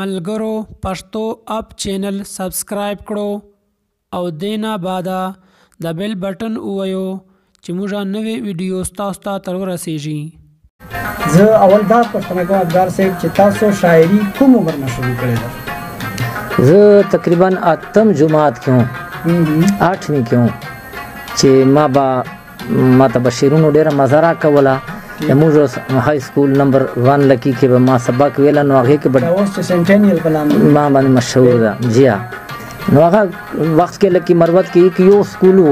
ملګرو پښتو اپ چینل سبسکرایب کړو او دینا بادا د بیل بٹن وویو چې موږ نوې ویډیوز تاسو ته تر ورسېږي. زه اول دا پوښتنه کوم افګار صاحب چې تاسو شاعري کوم عمر نه شروع کړې ده؟ زه تقریبا 8 جماعت کې وم، 8وی کې وم چې ما با ماته بشیرونو ډېره مزه راکوله. موږ های سکول نمبر 1 لکی کې به ما سبق ویله، نو هغې کې به ما باندې مشهور ده. جی ها، نو هغه وخت کې لکه مروت کې یو سکول و،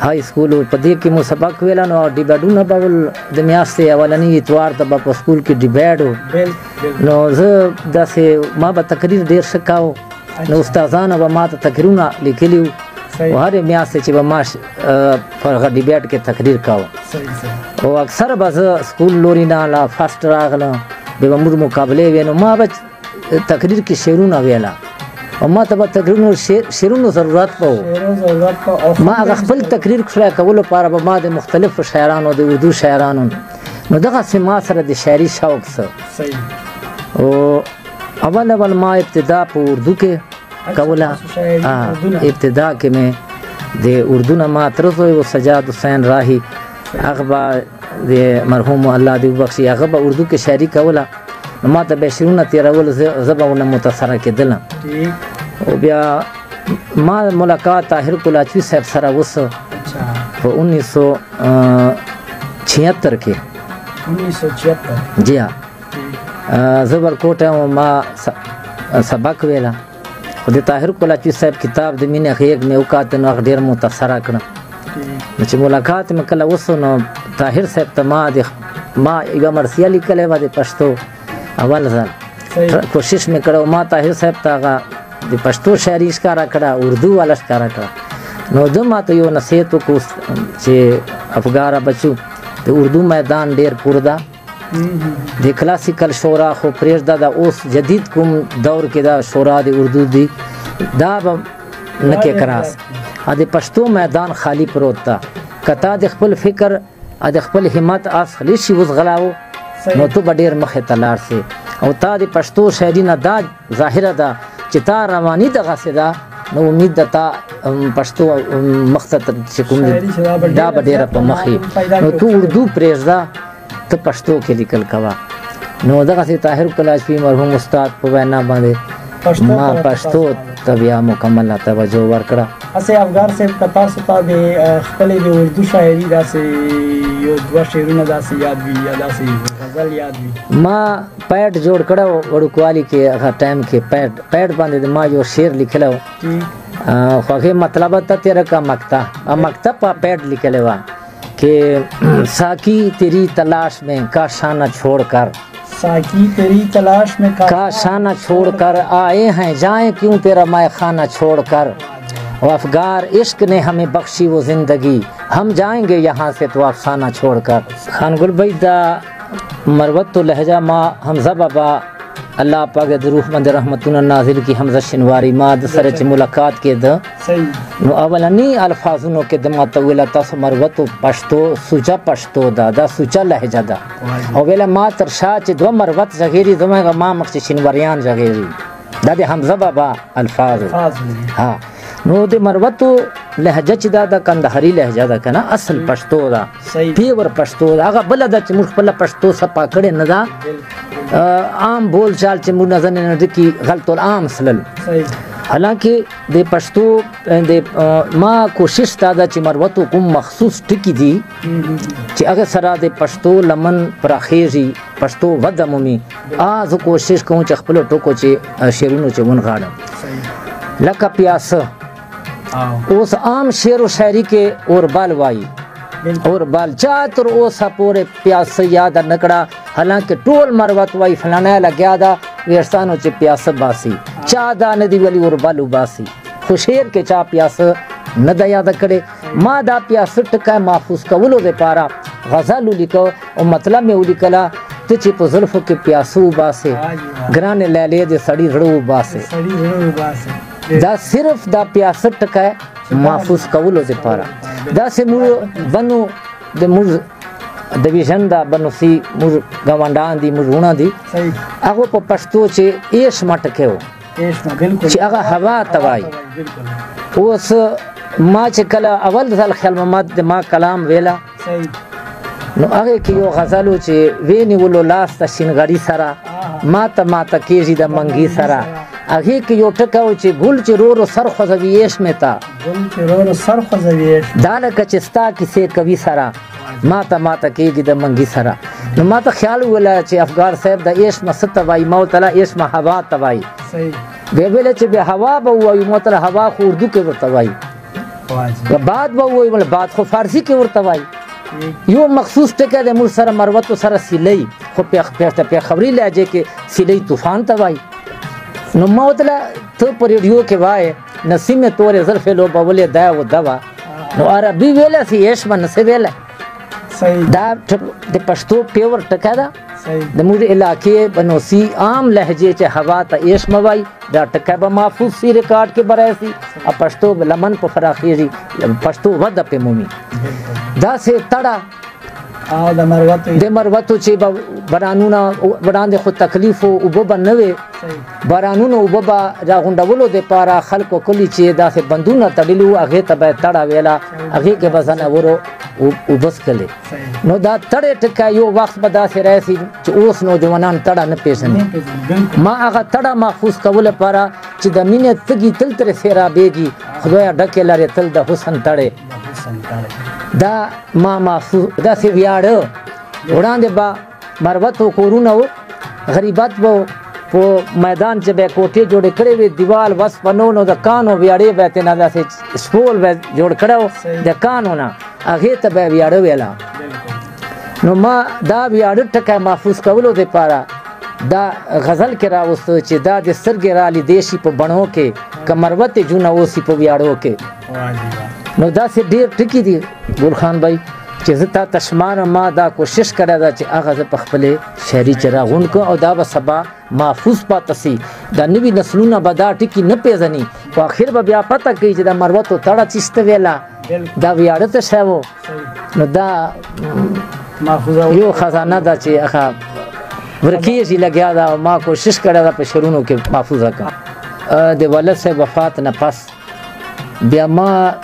های سکول و، په دې کې مو سبق ویله. نو ډیبیټونه به د میاشتې اولني اتوار ته به په سکول کې ډیبیټ و. نو زه داسې ما به تقریر ډېر ښه کاوه، نو استادانو به ما ته تقریرونه لیکلي وو، او هرې میاشتې چې به ما په هغه ډیبیټ کې تقریر کاوه. او اکثر به زه سکول لوري نه لا فسټ راغله، بیا به موږ مقابلې وې، نو ما به تقریر کې شعرونه ویله او ما ته به تقریرونو شعرونو ضرورت به ما هغه خپل تقریر شروع کولو لپاره به ما د مختلفو شاعرانو، د اردو شاعرانو، نو دغسې ما سره د شاعري شوق څه. او اول ما ابتدا په اردو کې کوله، ابتدا کې مې د اردو نه ما ترزو و سجاد حسین راهي، هغه به د مرحوم الله دې وبخښي، هغه به اردو کې شاعري کوله، نو ما ته به یې شعرونه تېرول، زه به ونه متاثره کېدلم. او بیا ما ملاقات طاهر کلاچي صاحب سره وسو په 1976 کې. 1976؟ جی ها، زه ورکوټه وم، ما سبق ویله، خو د طاهر کلاچي صاحب کتاب د مینې غېږ مې وکاته، نو هغه ډېر متاثره کړم. چې ملاقات مې کله وسو، نو طاهر صاحب ته ما یوه مرثیه لیکلې وه د پښتو، اول ځل کوشش مې کړی، ما طاهر صاحب ته هغه د پښتو شاعري ښکاره کړه، اردو والا ښکاره کړه. نو ده ما ته یو نصیحت وکړو چې افګاره بچو، د اردو میدان ډېر پور ده، د کلاسیکل شعرا خو پرېږده، دا اوس جدید کوم دور کې دا شعرا د اردو دي دا به نه کې کراس، ا د پښتو میدان خالی پروت تا. کتا د خپل فکر ا د خپل همت اس خلی شي وز غلاو، نو ته ډیر مخه تلار سي. او تا د پښتو شاعري نه دا ظاهره ده چې تا رواني دغه سدا، نو امید ده تا پښتو مخته چې کوم دا ډیر په مخي، نو ته اردو پرېږده، ته پښتو کې لیکل کوا. نو دغه سي طاهر کلاچي مرحوم استاد په وینا باندې ما پښتو ته بیا مکمل توجه ورکړه. اسې افګار صاحب که تاسو ته د خپلې د اردو شاعري داسې یو دوه شعرونه داسې یاد وي یا داسې غزل یاد وي؟ ما پیډ جوړ کړی وړوکوالي کې، هغه ټایم کې پیډ باندې ما یو شعر لیکلی و، خو هغې مطلب ته تېره کړه مکته مکته په پیډ لیکلی وه کې ساقي تیری تلاش مې کا شانه چھوڑ کر، ساقی تیری تلاش میں کا شانہ چھوڑ کر، آئے ہیں جائیں کیوں تیرا مائے خانہ چھوڑ کر، و افغار عشق نے ہمیں بخشی وہ زندگی، ہم جائیں گے یہاں سے تو افسانہ چھوڑ کر. خان گل بھائی دا مروت تو لہجہ ماں حمزہ بابا اللہ پاک روح مند رحمتون نازل کی حمزہ شنواری ما د سرچ ملاقات کې ده، نو اولنی الفاظونو کې د ما ته ویله تاسو مروت پښتو سوچا پښتو دا دا سوچا لهجه ده، او ویله ما تر شا چې دوه مروت زغیري زما ما مخکې شنواریان زغیري دا د حمزه بابا الفاظ ها. نو د مروت لهجه چې دا د کندهاري لهجه ده که نه، اصل پښتو ده، پیور پښتو ده، هغه بله ده چې موږ خپله پښتو صفا کړې نه ده، عام بول چال چې موږ نظر نه ډکي غلط العام سلل. حالانکه د پښتو د ما کوشش دا ده چې مروتو کوم مخصوص ټکي دي چې هغه سره د پښتو لمن پراخیږي، پښتو وده مومي. زه کوشش کوم چې خپلو ټکو چې شعرونو چې ونغاړم، لکه پیاسه اوس عام شعر و شاعري کې اوربال وایي، اوربال چا تر اوسه پورې پیاسه یاده نه کړه، حالانکه ټول مروت وای فلانه لګیا ده ویرستانو چې پیاسه باسي، چا دا نه دی ویلي اوربال وباسي، خو شعر کې چا پیاسه نه ده یاده کړې. ما دا پیاسه ټکی محفوظ کولو دپاره غزل ولیکو او مطلب مې ولیکله، ته چې په زلفو کې پیاسه وباسې ګرانې لیلې د سړي زړه وباسې، دا صرف دا پیاسه ټکی محفوظ کولو دپاره. داسې موږ بنو د موږ division da banusi mur gamandan di mur una di. Ago po pastu ce ești matkeu. Și aga hava tavai. Os ma ce cala aval dal khalmamat de ma kalam vela. Nu aga ki yo ghazalu ce veni ulo las ta shingari sara. Mata mata kezi da mangi sara. Aghi ki yo takau ce gul ce roro sar khazaviesh meta. Gul ce roro sar khazaviesh. Dala ka chesta ki se kavi sara. Mata mata kegi da mangi sara. Nu mata khyalu wala ce afgar sahab da esh masata vai mautala esh mahava tavai. Bebele ce be hava ba wai mautala hava khu urdu ke urta vai. Ba baat ba wai mal baat khu farsi ke urta vai. Yo makhsus te ka de mur sara marwat to sara silai khu pe khabri la je ke silai tufan tavai. Nu mautala to periodiu ke vai nasim tore zarfe lo bawle da wo dawa. Nu arabi vela si esh man se vela. Da, de pashto pure takada, de mure ilaqe banosi am lehje che hawa ta esh mawai da takaba mahfuz si record ke barasi a pashto laman po farakhiri pashto wada pe mumi da se tada a de marwato che baranuna barande khud taklifo uboba nave baranuna uboba ragunda bolo de para khalko koli che da se banduna tadilu aghe tabe tada vela aghe ke basana woro ubas kale no da tare tka yo waqt bada se raisi us no jwanan tada ne pesane ma aga tada mahfuz kabul para che da mine tgi til tre sera begi khudaya dakela tal da husan tare da mama da se viară urande ba marvato coruna o gharibat bo po maidan ce be cote jode kade ve diwal vas panono da kano viare be tena da se school be jod kado da kano na aghe ta be viare vela no ma da viare taka mahfuz kavlo de para da ghazal ke ra usto ce da de serge rali deshi po bano ke kamarvate juna o si po viaro ke nu da se ډیر ټکی دی ګل خان بھائی چې زتا تشمان ما دا کوشش کړه دا چې اغه ز پخپلې شهري چراغون کو او دا به سبا محفوظ پاتسي دا نوی نسلونه به دا ټکی نه پیژني په اخر به بیا پته کوي چې دا مروتو تړه چیست ویلا دا ویاړه ته شاو نو دا محفوظ یو خزانه دا چې اغه ورکیږي لګیا دا ما کوشش کړه دا په شهرونو کې محفوظ راکا د ولادت سه وفات نه پس بیا ما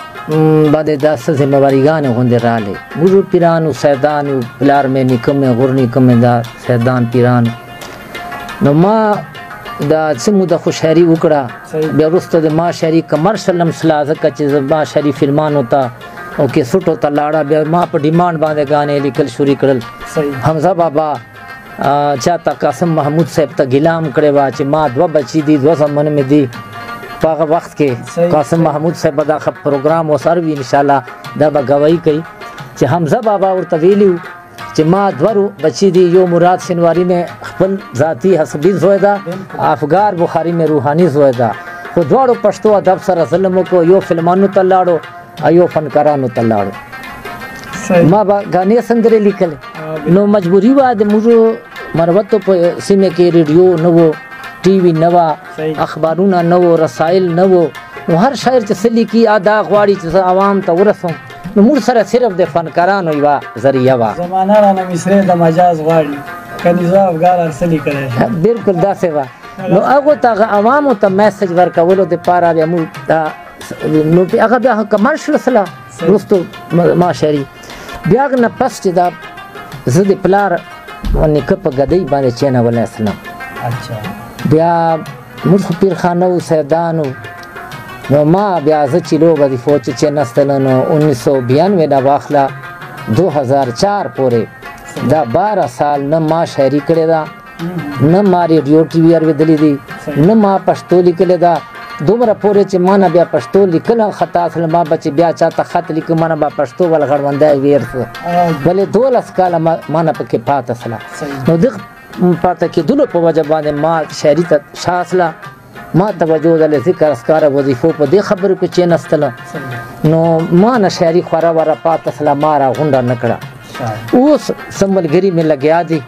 بعد داسه ذمہواریگان غنده راله بزرگ پیران و سیدان و پلار میں نکم غرنی کم دا سیدان پیران نو ما دا سمو د خوشحری وکړه بیا رسته د ما شری کمرشل مسلا زکه چې ما شری فلمان وتا او کې سټو تا لاړه بیا ما په ډیماند باندې غانې لیکل شوري کړل حمزه بابا چاته قاسم محمود صاحب ته غلام کړي وا چې ما دو بچی دي دو زمن می دي پاغه وخت کې قاسم محمود صاحب دا خپ پروګرام وسر وی ان شاء الله دا به گواہی کوي چې حمزه بابا ور تویلو چې ما دورو بچی دی یو مراد سنواری مې خپل ذاتی حسبی زویدا افغار بخاری مې روحانی زویدا خو دواړو پښتو ادب سره ظلم کو یو فلمانو تلاړو ایو فنکارانو تلاړو ما با غانې سندرې لیکل نو مجبوری و د مجو مروتو په سیمه کې ریډیو نو ٹی وی نوا اخبارونه نو رسائل نو هر شاعر چې سلی کی ادا غواړي چې عوام ته ورسو نو مور سره صرف د فنکارانو یو ذریعہ وا زمانہ را مصر د مجاز غواړي کنيزه افغان ارسلی کړي بالکل داسه وا نو هغه ته عوام ته میسج ورکول د پاره د مو نو هغه د کمرشل سلا دوستو ما شری بیا نه پست دا زدي پلار باندې کپ غدی باندې چینه ولا اسلام اچھا بیا مرخ پیر خانو سیدانو نو ما بیا زچی لوگ دی فوچ چینستلنو 1992 دا واخلا 2004 پورے دا 12 سال نہ ما شاعری کرے دا نہ ماری ریو ٹی وی ار ودلی دی نہ ما پشتو لکلے دا دومره پورے چې ما نه بیا پښتو لیکل خطا اصل ما بچ بیا چاته خط لیک ما نه با پښتو ول غړوندای ویرته بلې 12 کال ما نه پکې پات اصله نو دغه پاته کې دلو په وجه باندې ما شهري ته شاسله ما توجه د ذکر اسکار وظیفو په دې خبرو کې چین استله نو ما نه شهري خورا ورا پاته سلام را غونډه نکړه اوس سمبلګری مې لګیا دي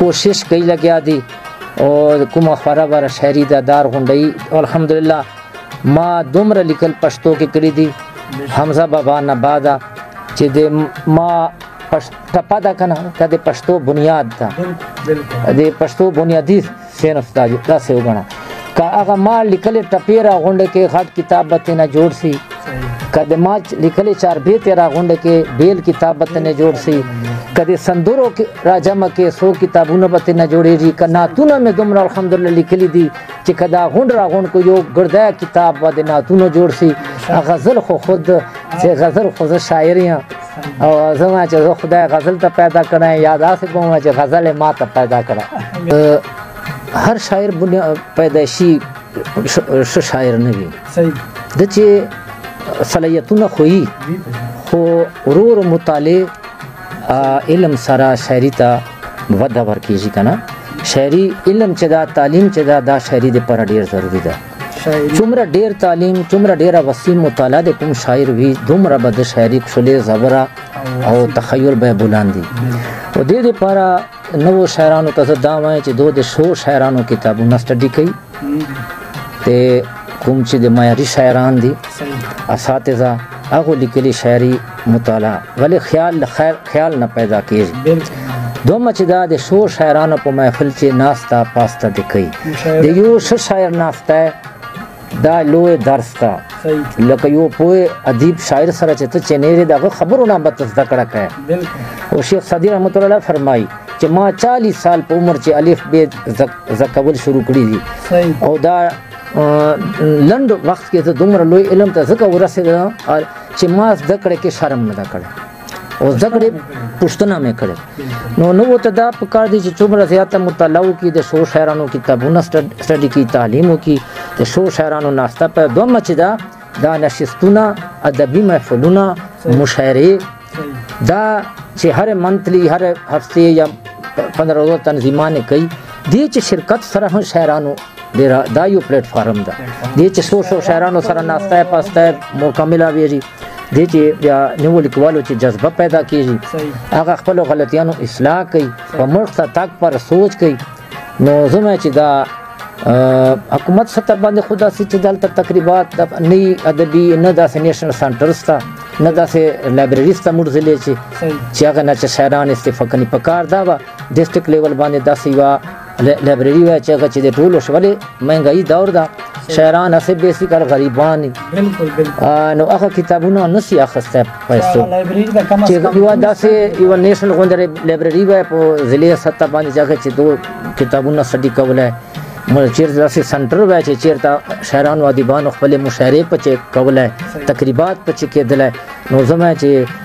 کوشش کوي لګیا دي او کومه خورا ورا شهري د دار غونډي الحمدلله ما دومره لیکل پښتو کې کړی دي حمزه بابا نه بادا چې د ما ټپا دا کنه کده پښتو بنیاد دا دې پښتو بنیادی صنف دا داسې وګڼه کا هغه ما لیکل ټپیرا غونډه کې غټ کتاب بتنه جوړ سي کده ما لیکل چار به تیرا غونډه کې بیل کتاب بتنه جوړ سي کده سندورو کې راجم کې سو کتابونه بتنه جوړېږي کنا تونه مې دومره الحمدلله لیکلي دي چې کدا غونډ را غون کو یو ګردا کتاب بده ناتونه جوړ سي غزل خود چې غزل خو شاعریاں او زما چې خدای غزل ته پیدا کړای یاداس کوم چې غزل ما ته پیدا کړه هر شاعر پیدایشي شاعر نه وي د چې صلاحیتونه خوې خو ورور مطالعه علم سره شاعری ته وده ورکیږي کنه شاعری علم چې دا تعلیم چې دا شاعری د پر ډیر ضروری ده چومره ډیر تعلیم چومره ډیره وسیم مطالعه د کوم شاعر وی دومره بد شاعری خلې زبره او تخیل به بلندي او دې لپاره نو شاعرانو ته دامه چې دوه د شو شاعرانو کتابونه سټډي کړي ته کوم چې د معیاري شاعران دي اساتذه هغه لیکلي شاعری مطالعه ولی خیال خیر خیال نه پیدا کیږي دوم چې دا د شو شاعرانو په محفل کې ناستا پاستا دي کوي د یو شو شاعر ناستا دا لوی درس تا لکه یو په ادیب شاعر سره چې ته چنيري دا خبرونه مت زده کړه کوي او شیخ صدیق رحمت الله فرمایي چې ما 40 سال په عمر چې الف ب زکول شروع کړی دي او دا لند وخت کې ته دومره لوی علم ته زکه ورسېده چې ما زده کړه کې شرم نه کړه او زده کړه پښتنه مې کړه نو ته دا په کار دي چې څومره زیاته مطالعه وکړي د شو شاعرانو کتابونه سټډي کی تعلیم وکړي د شو شاعرانو ناشته په دوه مچ دا نشستونه ادبي محفلونه مشاعره دا چې هر منتلی هر هفته یا 15 ورځې تنظیمانه کوي دې چې شرکت سره هم شاعرانو دا یو پلیټ فارم ده دې چې شو شاعرانو سره ناشته پاسته مکمله ویری دې چې یا نو لیکوالو چې جذبه پیدا کیږي هغه خپل غلطیانو اصلاح کوي په مرخه تک پر سوچ کوي نو زموږ چې دا حکومت سطح باندې خدا سي دلته تقریبات نوي ادبي نه د نېشنل سنټر سره نه د لایبرری سره مرزلې چې هغه نه چې شاعران استفاقني پکار دا ډیسټریکټ لیول باندې داسې وا لایبرری وا چې هغه چې د ټولو شولې مهنګي دور دا شاعران اسه بیسی کار غریبان بالکل نو هغه کتابونه نسی اخسته پیسو چې یو داسې یو نېشنل غونډه لایبرری وای په ضلع سطح باندې ځکه چې دوه کتابونه سټډي کوله مرچیر داسې سنټر وای چې چیرته شاعران او ادیبان خپل مشاعره په کوله تقریبات په کېدله نو زمای چې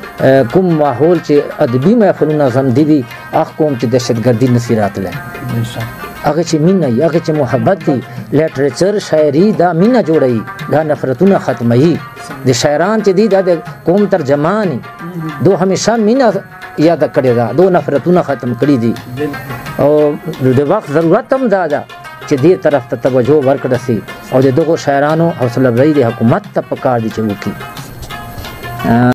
کوم ماحول چې ادبي محفلونه زم دي اخ کوم چې دهشتګردي نسی راتله هغه چې مینه هغه چې محبت دی لټریچر شاعری دا مینه جوړي دا نفرتونه ختمي د شاعران چې دی د قوم ترجمان دو همیشه مینه یاد کړی دا دو نفرتونه ختم کړی دي او د وخت ضرورت هم دا ده چې دې طرف ته توجه ورکړه سي او د دغو شاعرانو حوصله افزائی د حکومت ته پکار دي چې وکړي